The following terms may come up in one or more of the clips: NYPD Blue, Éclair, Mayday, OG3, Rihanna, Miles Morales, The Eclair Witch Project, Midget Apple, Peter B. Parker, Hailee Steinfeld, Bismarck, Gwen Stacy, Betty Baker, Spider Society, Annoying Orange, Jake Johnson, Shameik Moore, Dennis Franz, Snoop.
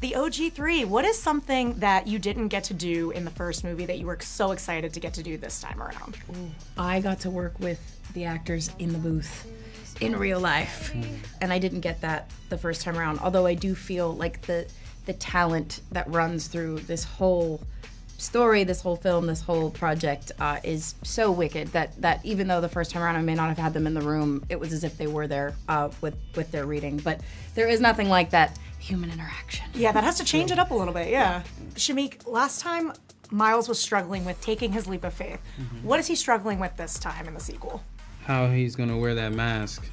The OG3, what is something that you didn't get to do in the first movie that you were so excited to get to do this time around? I got to work with the actors in the booth in real life, and I didn't get that the first time around, although I do feel like the talent that runs through this whole story, this whole film, this whole project is so wicked that even though the first time around I may not have had them in the room, it was as if they were there with their reading. But there is nothing like that human interaction. Yeah, that has to change it up a little bit, yeah. Shameik, last time Miles was struggling with taking his leap of faith. What is he struggling with this time in the sequel? How he's gonna wear that mask,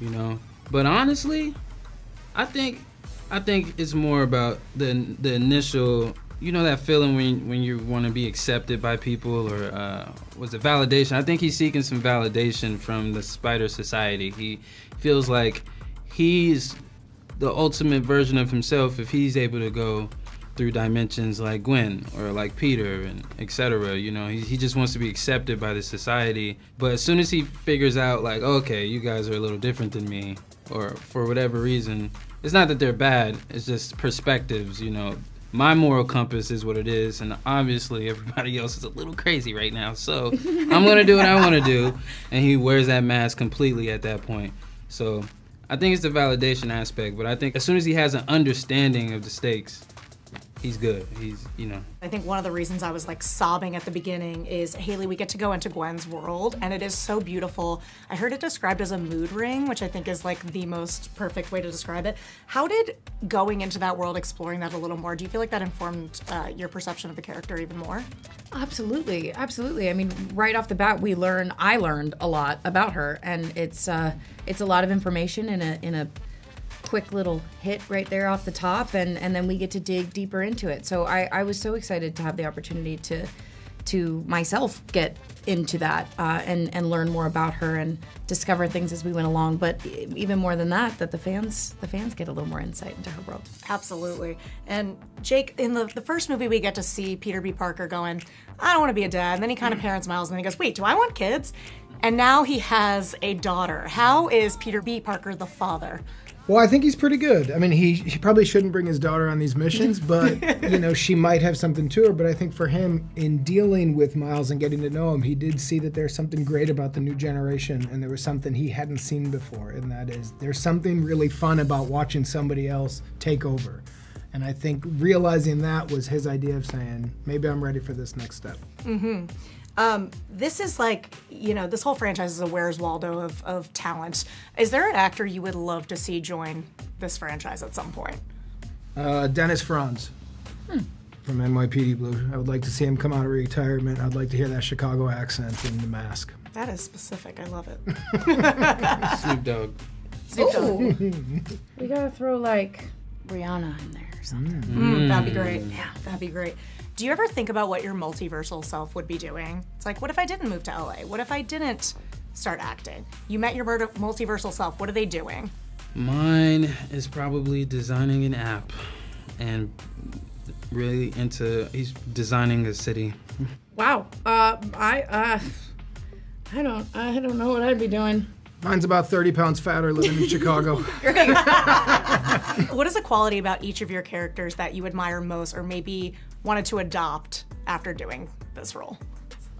you know? But honestly, I think it's more about the initial, you know, that feeling when you want to be accepted by people, or was it validation? I think he's seeking some validation from the Spider Society. He feels like he's the ultimate version of himself if he's able to go through dimensions like Gwen or like Peter and etc. You know, he just wants to be accepted by the society. But as soon as he figures out like, okay, you guys are a little different than me, or for whatever reason, it's not that they're bad, it's just perspectives, you know. My moral compass is what it is, and obviously everybody else is a little crazy right now, so I'm gonna do what I wanna do, and he wears that mask completely at that point. So I think it's the validation aspect, but I think as soon as he has an understanding of the stakes, he's good, he's, you know. I think one of the reasons I was like sobbing at the beginning is, Hailee, we get to go into Gwen's world and it is so beautiful. I heard it described as a mood ring, which I think is like the most perfect way to describe it. How did going into that world, exploring that a little more, do you feel like that informed your perception of the character even more? Absolutely, absolutely. I mean, right off the bat, I learned a lot about her, and it's a lot of information in a quick little hit right there off the top, and then we get to dig deeper into it. So I was so excited to have the opportunity to myself get into that and learn more about her and discover things as we went along. But even more than that the fans get a little more insight into her world. Absolutely. And Jake, in the first movie, we get to see Peter B. Parker going, I don't want to be a dad. And then he kind of parents Miles, and then he goes, wait, do I want kids? And now he has a daughter. How is Peter B. Parker the father? Well, I think he's pretty good. I mean, he probably shouldn't bring his daughter on these missions, but, you know, she might have something to her. But I think for him, in dealing with Miles and getting to know him, he did see that there's something great about the new generation, and there was something he hadn't seen before, and that is there's something really fun about watching somebody else take over. And I think realizing that was his idea of saying, maybe I'm ready for this next step. This is like, you know, this whole franchise is a Where's Waldo of talent. Is there an actor you would love to see join this franchise at some point? Dennis Franz from NYPD Blue. I would like to see him come out of retirement. I'd like to hear that Chicago accent in the mask. That is specific. I love it. Snoop Dogg. Snoop Dogg. We gotta throw like Rihanna in there or something. That'd be great. Yeah, that'd be great. Do you ever think about what your multiversal self would be doing? It's like, what if I didn't move to LA? What if I didn't start acting? You met your multiversal self, what are they doing? Mine is probably designing an app, and really he's designing a city. Wow, I don't know what I'd be doing. Mine's about 30 pounds fatter, living in Chicago. Great. What is a quality about each of your characters that you admire most, or maybe wanted to adopt after doing this role?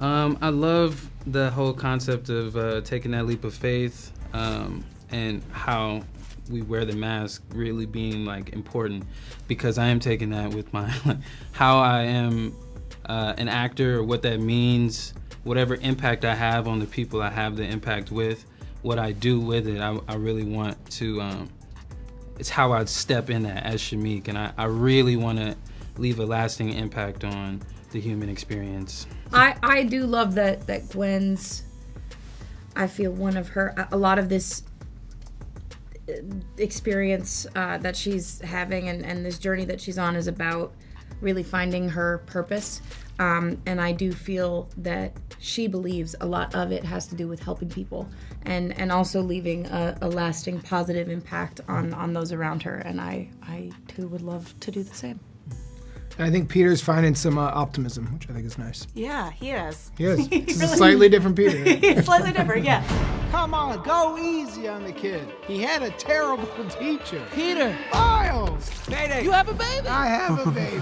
I love the whole concept of taking that leap of faith, and how we wear the mask really being like important, because I am taking that with my, like, how I am an actor, or what that means, whatever impact I have on the people I have the impact with. What I do with it, I really want to, it's how I'd step in that as Shameik, and I really want to leave a lasting impact on the human experience. I do love that Gwen's, I feel one of her, a lot of this experience that she's having and this journey that she's on is about really finding her purpose. And I do feel that she believes a lot of it has to do with helping people and also leaving a lasting positive impact on those around her. And I too would love to do the same. I think Peter's finding some optimism, which I think is nice. Yeah, he is. He is. It's really a slightly different Peter. Slightly different, yeah. Come on, go easy on the kid. He had a terrible teacher. Peter! Miles! Mayday! You have a baby? I have a baby.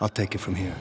I'll take it from here.